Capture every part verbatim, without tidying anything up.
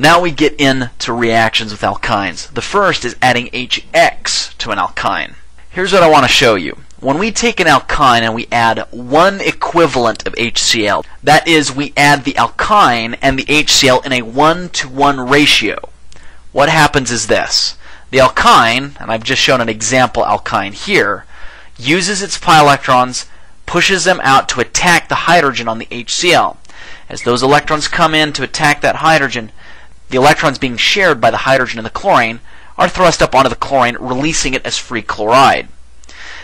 Now we get into reactions with alkynes. The first is adding H X to an alkyne. Here's what I want to show you. When we take an alkyne and we add one equivalent of H C l, that is, we add the alkyne and the H C l in a one to one ratio, what happens is this. The alkyne, and I've just shown an example alkyne here, uses its pi electrons, pushes them out to attack the hydrogen on the H C l. As those electrons come in to attack that hydrogen, the electrons being shared by the hydrogen and the chlorine are thrust up onto the chlorine, releasing it as free chloride.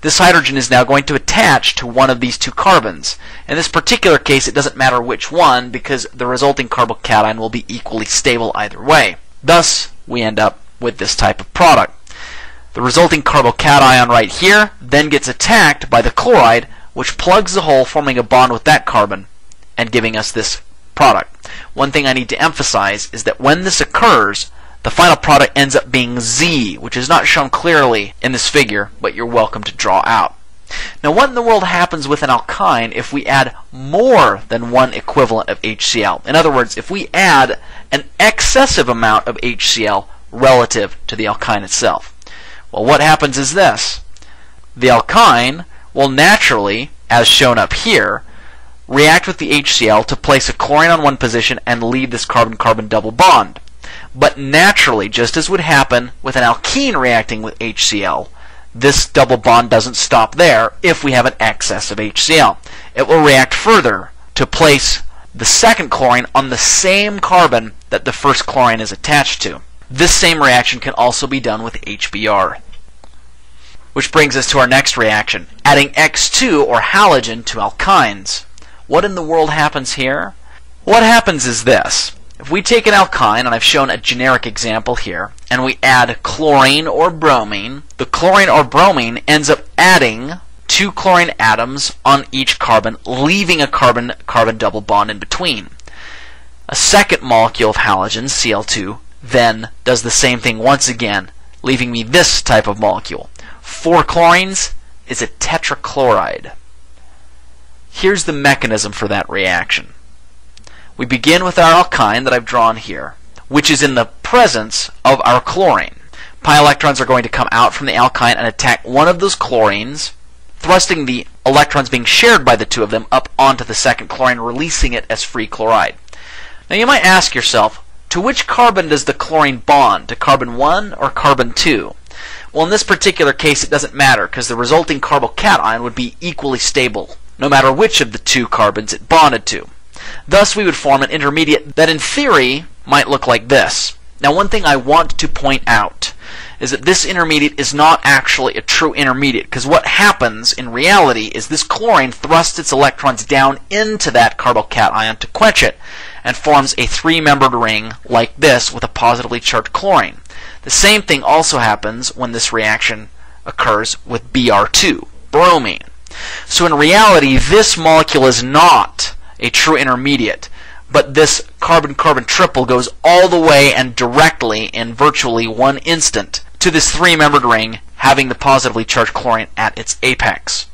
This hydrogen is now going to attach to one of these two carbons. In this particular case, it doesn't matter which one, because the resulting carbocation will be equally stable either way. Thus, we end up with this type of product. The resulting carbocation right here then gets attacked by the chloride, which plugs the hole, forming a bond with that carbon and giving us this product. One thing I need to emphasize is that when this occurs, the final product ends up being Z, which is not shown clearly in this figure, but you're welcome to draw out. Now, what in the world happens with an alkyne if we add more than one equivalent of H C l? In other words, if we add an excessive amount of H C l relative to the alkyne itself? Well, what happens is this. The alkyne will naturally, as shown up here, react with the H C l to place a chlorine on one position and leave this carbon-carbon double bond. But naturally, just as would happen with an alkene reacting with H C l, this double bond doesn't stop there if we have an excess of H C l. It will react further to place the second chlorine on the same carbon that the first chlorine is attached to. This same reaction can also be done with H B r. Which brings us to our next reaction, adding X two or halogen to alkynes. What in the world happens here? What happens is this. If we take an alkyne, and I've shown a generic example here, and we add chlorine or bromine, the chlorine or bromine ends up adding two chlorine atoms on each carbon, leaving a carbon-carbon double bond in between. A second molecule of halogen, C l two, then does the same thing once again, leaving me this type of molecule. Four chlorines is a tetrachloride. Here's the mechanism for that reaction. We begin with our alkyne that I've drawn here, which is in the presence of our chlorine. Pi electrons are going to come out from the alkyne and attack one of those chlorines, thrusting the electrons being shared by the two of them up onto the second chlorine, releasing it as free chloride. Now you might ask yourself, to which carbon does the chlorine bond? To carbon one or carbon two? Well, in this particular case, it doesn't matter, because the resulting carbocation would be equally stable, no matter which of the two carbons it bonded to. Thus, we would form an intermediate that in theory might look like this. Now, one thing I want to point out is that this intermediate is not actually a true intermediate, because what happens in reality is this chlorine thrusts its electrons down into that carbocation to quench it and forms a three-membered ring like this with a positively charged chlorine. The same thing also happens when this reaction occurs with B r two, bromine. So in reality, this molecule is not a true intermediate, but this carbon-carbon triple goes all the way and directly in virtually one instant to this three-membered ring having the positively charged chlorine at its apex.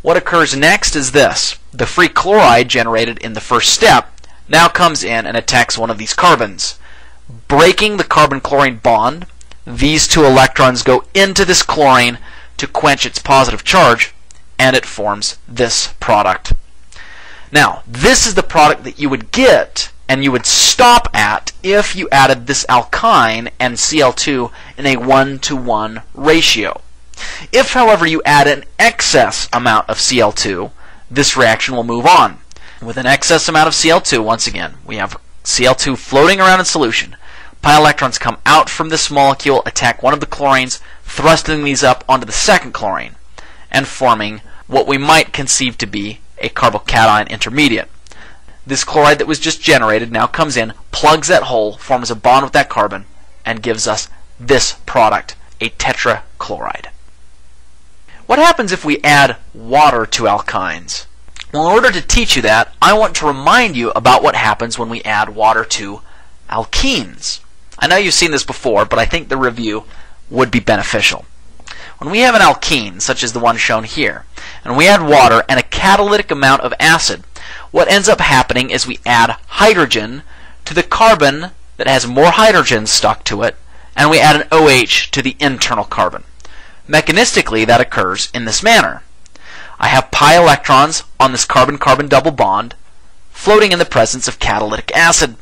What occurs next is this. The free chloride generated in the first step now comes in and attacks one of these carbons. Breaking the carbon-chlorine bond, these two electrons go into this chlorine to quench its positive charge, and it forms this product. Now, this is the product that you would get and you would stop at if you added this alkyne and C l two in a one to one ratio. If, however, you add an excess amount of C l two, this reaction will move on. With an excess amount of C l two, once again, we have C l two floating around in solution. Pi electrons come out from this molecule, attack one of the chlorines, thrusting these up onto the second chlorine and forming what we might conceive to be a carbocation intermediate. This chloride that was just generated now comes in, plugs that hole, forms a bond with that carbon, and gives us this product, a tetrachloride. What happens if we add water to alkynes? Well, in order to teach you that, I want to remind you about what happens when we add water to alkenes. I know you've seen this before, but I think the review would be beneficial. When we have an alkene, such as the one shown here, and we add water and a catalytic amount of acid, what ends up happening is we add hydrogen to the carbon that has more hydrogen stuck to it, and we add an OH to the internal carbon. Mechanistically, that occurs in this manner. I have pi electrons on this carbon-carbon double bond floating in the presence of catalytic acid.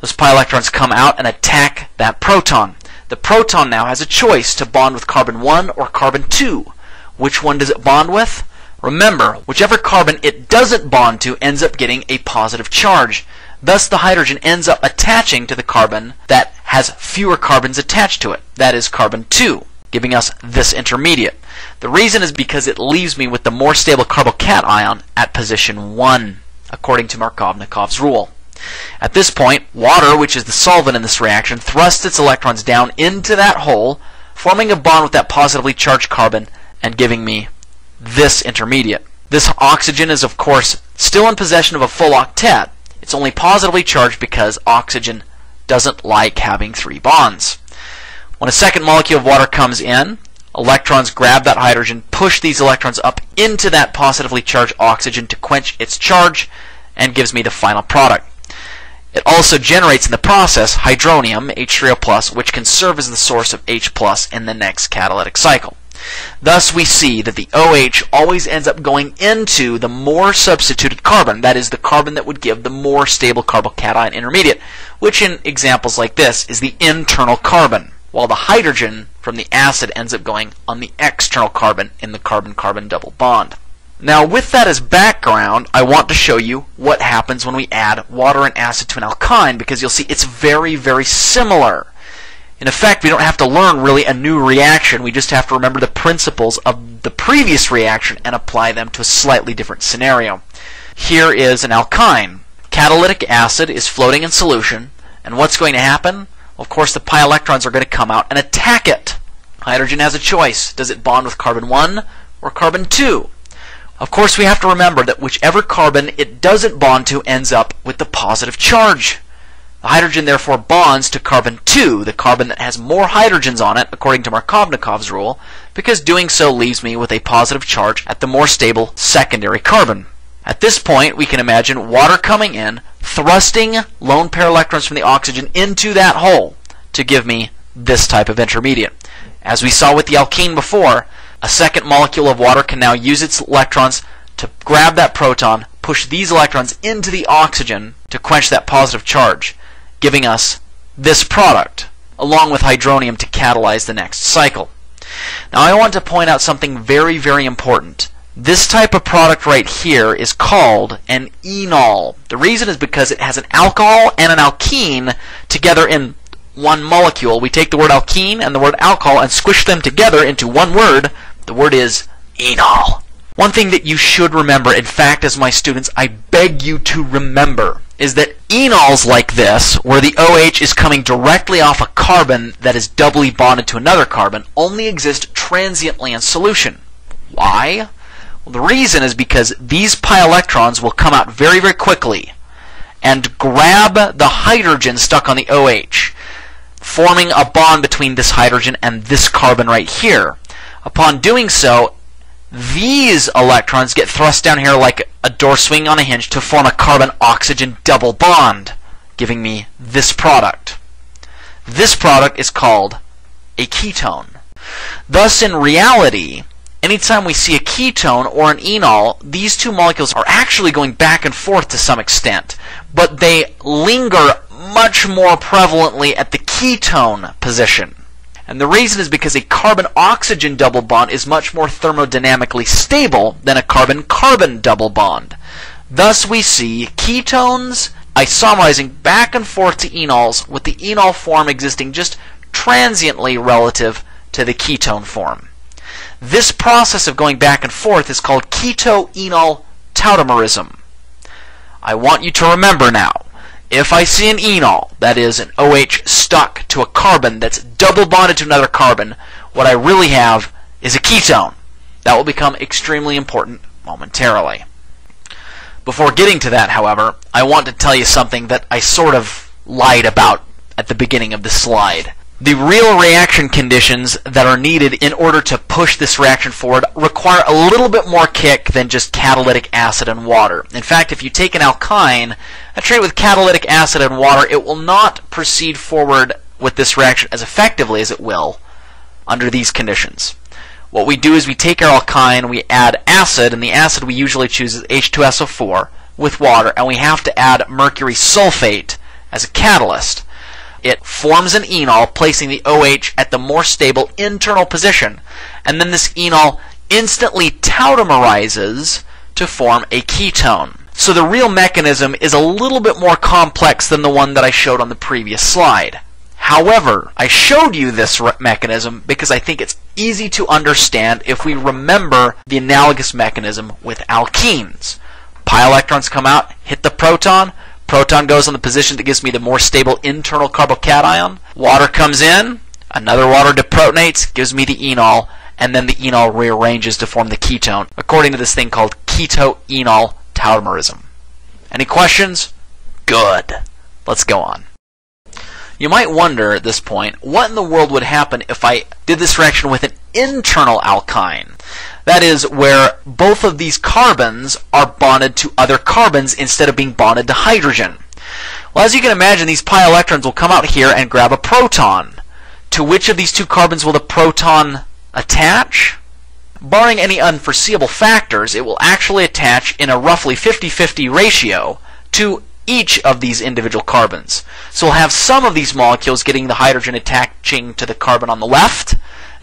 Those pi electrons come out and attack that proton. The proton now has a choice to bond with carbon one or carbon two. Which one does it bond with? Remember, whichever carbon it doesn't bond to ends up getting a positive charge. Thus, the hydrogen ends up attaching to the carbon that has fewer carbons attached to it. That is carbon two, giving us this intermediate. The reason is because it leaves me with the more stable carbocation at position one, according to Markovnikov's rule. At this point, water, which is the solvent in this reaction, thrusts its electrons down into that hole, forming a bond with that positively charged carbon and giving me this intermediate. This oxygen is, of course, still in possession of a full octet. It's only positively charged because oxygen doesn't like having three bonds. When a second molecule of water comes in, electrons grab that hydrogen, push these electrons up into that positively charged oxygen to quench its charge, and gives me the final product. It also generates in the process hydronium, H three O plus, which can serve as the source of H plus, in the next catalytic cycle. Thus, we see that the OH always ends up going into the more substituted carbon, that is, the carbon that would give the more stable carbocation intermediate, which in examples like this is the internal carbon, while the hydrogen from the acid ends up going on the external carbon in the carbon-carbon double bond. Now, with that as background, I want to show you what happens when we add water and acid to an alkyne, because you'll see it's very, very similar. In effect, we don't have to learn really a new reaction. We just have to remember the principles of the previous reaction and apply them to a slightly different scenario. Here is an alkyne. Catalytic acid is floating in solution, and what's going to happen? Of course, the pi electrons are going to come out and attack it. Hydrogen has a choice. Does it bond with carbon one or carbon two? Of course, we have to remember that whichever carbon it doesn't bond to ends up with the positive charge. The hydrogen therefore bonds to carbon two, the carbon that has more hydrogens on it, according to Markovnikov's rule, because doing so leaves me with a positive charge at the more stable secondary carbon. At this point, we can imagine water coming in, thrusting lone pair electrons from the oxygen into that hole to give me this type of intermediate. As we saw with the alkene before, a second molecule of water can now use its electrons to grab that proton, push these electrons into the oxygen to quench that positive charge, giving us this product, along with hydronium to catalyze the next cycle. Now I want to point out something very, very important. This type of product right here is called an enol. The reason is because it has an alcohol and an alkene together in one molecule. We take the word alkene and the word alcohol and squish them together into one word. The word is enol. One thing that you should remember, in fact, as my students, I beg you to remember, is that enols like this, where the OH is coming directly off a carbon that is doubly bonded to another carbon, only exist transiently in solution. Why? Well, the reason is because these pi electrons will come out very, very quickly and grab the hydrogen stuck on the OH, forming a bond between this hydrogen and this carbon right here. Upon doing so, these electrons get thrust down here like a door swing on a hinge to form a carbon-oxygen double bond, giving me this product. This product is called a ketone. Thus, in reality, anytime we see a ketone or an enol, these two molecules are actually going back and forth to some extent, but they linger much more prevalently at the ketone position. And the reason is because a carbon-oxygen double bond is much more thermodynamically stable than a carbon-carbon double bond. Thus, we see ketones isomerizing back and forth to enols, with the enol form existing just transiently relative to the ketone form. This process of going back and forth is called keto-enol tautomerism. I want you to remember now, if I see an enol, that is an OH stuck to a carbon that's double bonded to another carbon, what I really have is a ketone. That will become extremely important momentarily. Before getting to that, however, I want to tell you something that I sort of lied about at the beginning of the slide. The real reaction conditions that are needed in order to push this reaction forward require a little bit more kick than just catalytic acid and water. In fact, if you take an alkyne and treat it with catalytic acid and water, it will not proceed forward with this reaction as effectively as it will under these conditions. What we do is we take our alkyne, we add acid, and the acid we usually choose is H two S O four with water, and we have to add mercury sulfate as a catalyst. It forms an enol, placing the OH at the more stable internal position, and then this enol instantly tautomerizes to form a ketone. So the real mechanism is a little bit more complex than the one that I showed on the previous slide. However, I showed you this mechanism because I think it's easy to understand if we remember the analogous mechanism with alkenes. Pi electrons come out, hit the proton, proton goes on the position that gives me the more stable internal carbocation, water comes in, another water deprotonates, gives me the enol, and then the enol rearranges to form the ketone, according to this thing called keto-enol tautomerism. Any questions? Good. Let's go on. You might wonder at this point, what in the world would happen if I did this reaction with an internal alkyne? That is, where both of these carbons are bonded to other carbons instead of being bonded to hydrogen. Well, as you can imagine, these pi electrons will come out here and grab a proton. To which of these two carbons will the proton attach? Barring any unforeseeable factors, it will actually attach in a roughly fifty fifty ratio to each of these individual carbons. So we'll have some of these molecules getting the hydrogen attaching to the carbon on the left,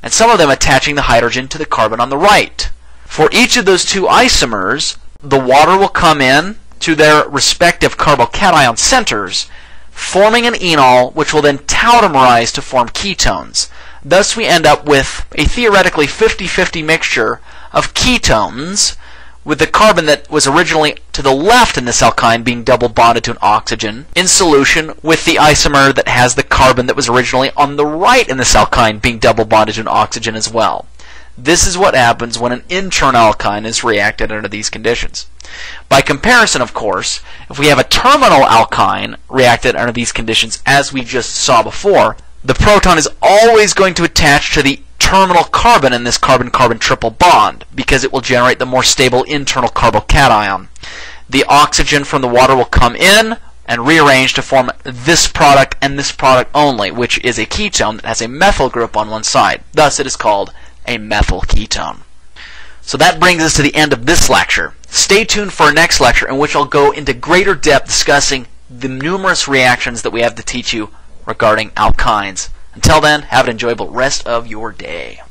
and some of them attaching the hydrogen to the carbon on the right. For each of those two isomers, the water will come in to their respective carbocation centers, forming an enol, which will then tautomerize to form ketones. Thus we end up with a theoretically fifty fifty mixture of ketones, with the carbon that was originally to the left in this alkyne being double bonded to an oxygen in solution with the isomer that has the carbon that was originally on the right in this alkyne being double bonded to an oxygen as well. This is what happens when an internal alkyne is reacted under these conditions. By comparison, of course, if we have a terminal alkyne reacted under these conditions, as we just saw before, the proton is always going to attach to the terminal carbon in this carbon-carbon triple bond because it will generate the more stable internal carbocation. The oxygen from the water will come in and rearrange to form this product and this product only, which is a ketone that has a methyl group on one side. Thus it is called a methyl ketone. So that brings us to the end of this lecture. Stay tuned for our next lecture, in which I'll go into greater depth discussing the numerous reactions that we have to teach you regarding alkynes. Until then, have an enjoyable rest of your day.